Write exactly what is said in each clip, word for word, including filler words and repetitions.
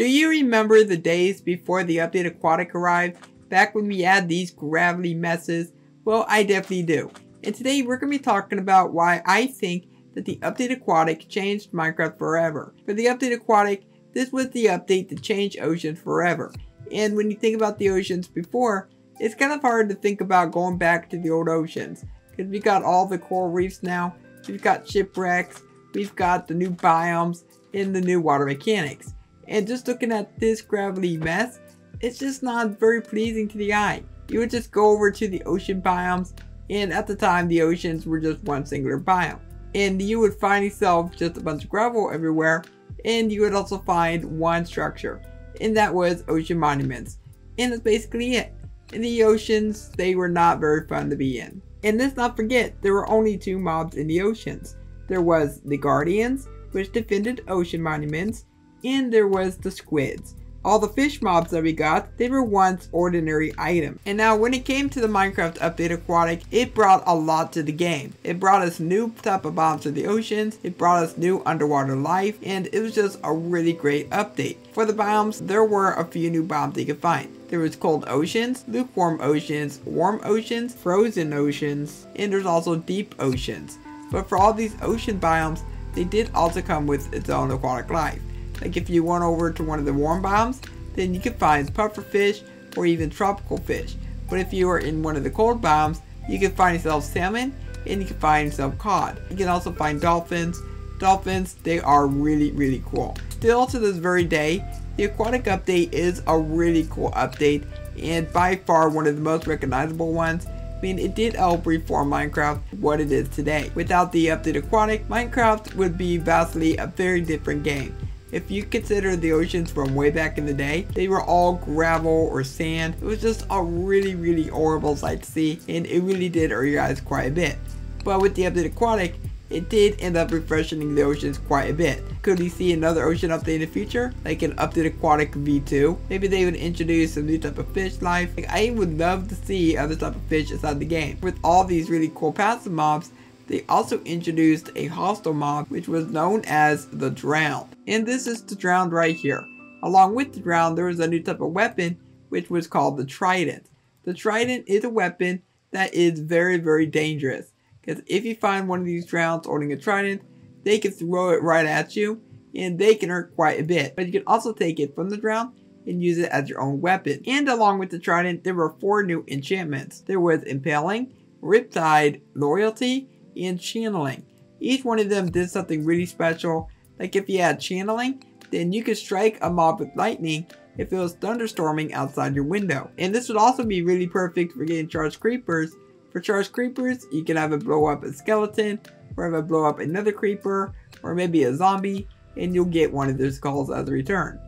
Do you remember the days before the Update Aquatic arrived? Back when we had these gravelly messes? Well, I definitely do. And today we're going to be talking about why I think that the Update Aquatic changed Minecraft forever. For the Update Aquatic, this was the update that changed oceans forever. And when you think about the oceans before, it's kind of hard to think about going back to the old oceans. Because we got all the coral reefs now, we've got shipwrecks, we've got the new biomes, and the new water mechanics. And just looking at this gravelly mess, it's just not very pleasing to the eye. You would just go over to the ocean biomes, and at the time the oceans were just one singular biome. And you would find yourself just a bunch of gravel everywhere, and you would also find one structure, and that was ocean monuments. And that's basically it. In the oceans, they were not very fun to be in. And let's not forget, there were only two mobs in the oceans. There was the Guardians, which defended ocean monuments, and there was the Squids. All the fish mobs that we got, they were once ordinary items. And now when it came to the Minecraft Update Aquatic, it brought a lot to the game. It brought us new type of mobs to the oceans, it brought us new underwater life, and it was just a really great update. For the biomes, there were a few new biomes you could find. There was cold oceans, lukewarm oceans, warm oceans, frozen oceans, and there's also deep oceans. But for all these ocean biomes, they did also come with its own aquatic life. Like if you went over to one of the warm biomes, then you could find pufferfish or even tropical fish. But if you were in one of the cold biomes, you could find yourself salmon and you could find yourself cod. You can also find dolphins. Dolphins, they are really, really cool. Still to this very day, the aquatic update is a really cool update and by far one of the most recognizable ones. I mean, it did help reform Minecraft what it is today. Without the Update Aquatic, Minecraft would be vastly a very different game. If you consider the oceans from way back in the day, they were all gravel or sand. It was just a really, really horrible sight to see, and it really did hurt your eyes quite a bit. But with the Update Aquatic, it did end up refreshing the oceans quite a bit. Could we see another ocean update in the future? Like an Update Aquatic V two? Maybe they would introduce some new type of fish life. Like I would love to see other type of fish inside the game. With all these really cool passive mobs, they also introduced a hostile mob which was known as the Drowned. And this is the Drowned right here. Along with the Drowned, there was a new type of weapon which was called the Trident. The Trident is a weapon that is very, very dangerous. Because if you find one of these Drowns holding a Trident, they can throw it right at you and they can hurt quite a bit. But you can also take it from the Drowned and use it as your own weapon. And along with the Trident, there were four new enchantments. There was Impaling, Riptide, Loyalty, and Channeling. Each one of them did something really special. Like if you had Channeling, then you could strike a mob with lightning if it was thunderstorming outside your window. And this would also be really perfect for getting charged creepers. For charged creepers, you can have it blow up a skeleton, or have it blow up another creeper, or maybe a zombie, and you'll get one of their skulls as a return.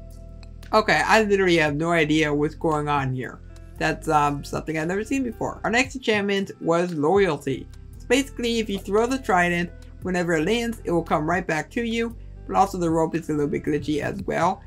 Okay, I literally have no idea what's going on here. That's um, something I've never seen before. Our next enchantment was Loyalty. So basically, if you throw the trident, whenever it lands, it will come right back to you, but also the rope is a little bit glitchy as well.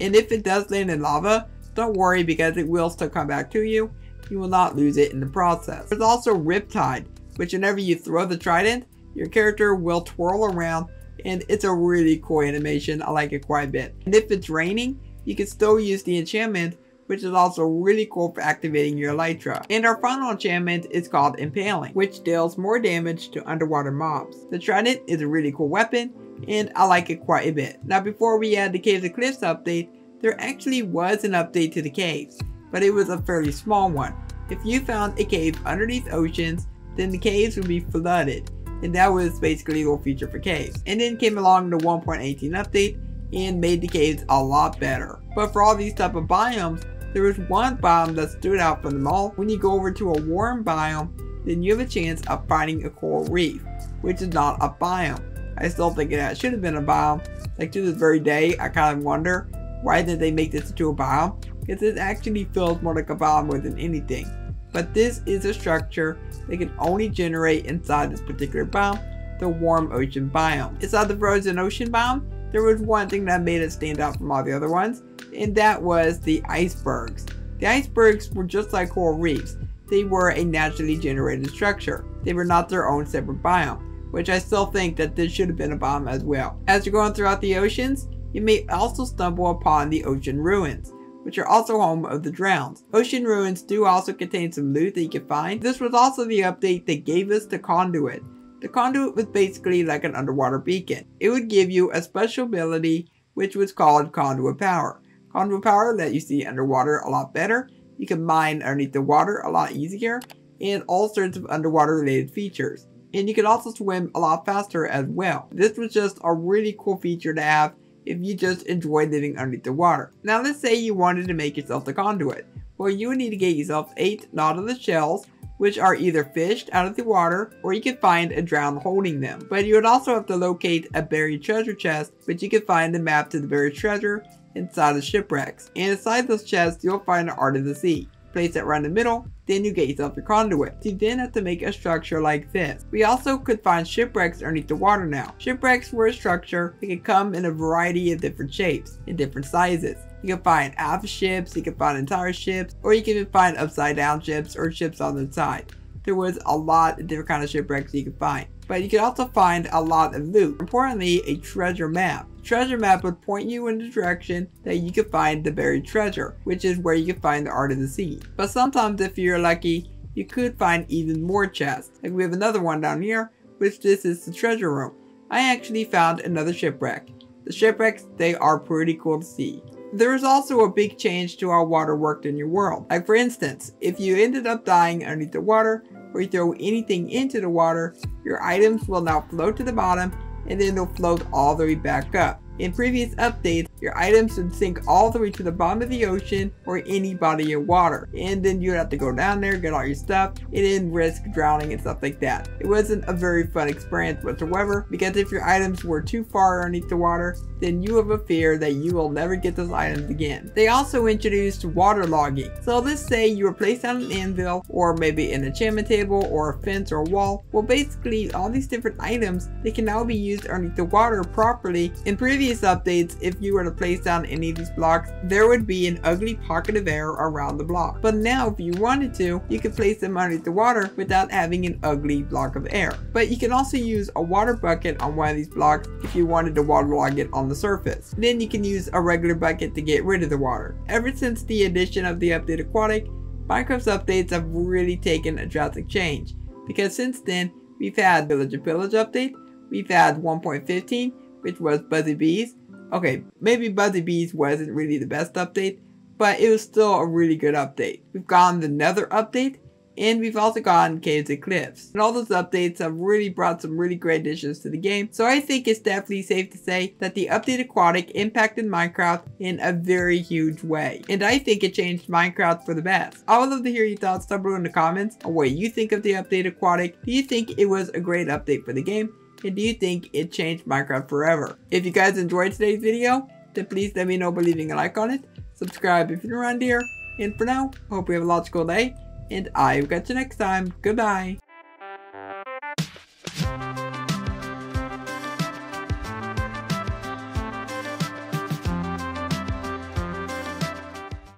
And if it does land in lava, don't worry because it will still come back to you. You will not lose it in the process. There's also Riptide, which whenever you throw the trident, your character will twirl around and it's a really cool animation. I like it quite a bit. And if it's raining, you can still use the enchantment, which is also really cool for activating your elytra. And our final enchantment is called Impaling, which deals more damage to underwater mobs. The trident is a really cool weapon and I like it quite a bit. Now before we had the Caves and Cliffs update, there actually was an update to the caves, but it was a fairly small one. If you found a cave underneath oceans, then the caves would be flooded, and that was basically a feature for caves. And then came along the one point eighteen update and made the caves a lot better. But for all these type of biomes, there was one biome that stood out from them all. When you go over to a warm biome, then you have a chance of finding a coral reef, which is not a biome. I still think that should have been a biome. Like to this very day, I kind of wonder why did they make this into a biome? Because it actually feels more like a biome more than anything. But this is a structure that can only generate inside this particular biome, the warm ocean biome. Inside the frozen ocean biome, there was one thing that made it stand out from all the other ones, and that was the icebergs. The icebergs were just like coral reefs. They were a naturally generated structure. They were not their own separate biome, which I still think that this should have been a biome as well. As you're going throughout the oceans, You may also stumble upon the ocean ruins, which are also home of the drowned. Ocean ruins do also contain some loot that you can find. This was also the update that gave us the conduit. The conduit was basically like an underwater beacon. It would give you a special ability which was called conduit power. Conduit power let you see underwater a lot better. You can mine underneath the water a lot easier, and all sorts of underwater related features. And you can also swim a lot faster as well. This was just a really cool feature to have if you just enjoy living underneath the water. Now let's say you wanted to make yourself the conduit. Well, you would need to get yourself eight nautilus shells, which are either fished out of the water or you can find a drowned holding them. But you would also have to locate a buried treasure chest, which you can find the map to the buried treasure inside the shipwrecks. And inside those chests, you'll find the art of the sea. Place it right in the middle, then you get yourself your conduit. You then have to make a structure like this. We also could find shipwrecks underneath the water now. Shipwrecks were a structure that could come in a variety of different shapes and different sizes. You can find half ships, you can find entire ships, or you can even find upside down ships or ships on their side. There was a lot of different kinds of shipwrecks you could find. But you could also find a lot of loot. Importantly, a treasure map. Treasure map would point you in the direction that you could find the buried treasure, which is where you can find the art of the sea. But sometimes if you're lucky, you could find even more chests. Like we have another one down here, which this is the treasure room. I actually found another shipwreck. The shipwrecks, they are pretty cool to see. There is also a big change to how water worked in your world. Like for instance, if you ended up dying underneath the water, or you throw anything into the water, your items will now float to the bottom and then they'll float all the way back up. In previous updates, your items would sink all the way to the bottom of the ocean or any body of water, and then you'd have to go down there, get all your stuff, and then risk drowning and stuff like that. It wasn't a very fun experience whatsoever, because if your items were too far underneath the water, then you have a fear that you will never get those items again. They also introduced water logging. So let's say you were placed on an anvil, or maybe an enchantment table, or a fence, or a wall. Well, basically all these different items, they can now be used underneath the water properly. In previous updates, if you were to place down any of these blocks, there would be an ugly pocket of air around the block. But now if you wanted to, you could place them underneath the water without having an ugly block of air. But you can also use a water bucket on one of these blocks if you wanted to waterlog it on the surface. Then you can use a regular bucket to get rid of the water. Ever since the addition of the Update Aquatic, Minecraft's updates have really taken a drastic change, because since then we've had Village and Pillage update, we've had one point fifteen, which was Buzzy Bees. Okay, maybe Buzzy Bees wasn't really the best update, but it was still a really good update. We've gotten the Nether update, and we've also gotten Caves and Cliffs. And all those updates have really brought some really great additions to the game, so I think it's definitely safe to say that the Update Aquatic impacted Minecraft in a very huge way. And I think it changed Minecraft for the best. I would love to hear your thoughts down below in the comments on what you think of the Update Aquatic. Do you think it was a great update for the game? And do you think it changed Minecraft forever? If you guys enjoyed today's video, then please let me know by leaving a like on it. Subscribe if you're around here. And for now, hope you have a logical day. And I will catch you next time. Goodbye.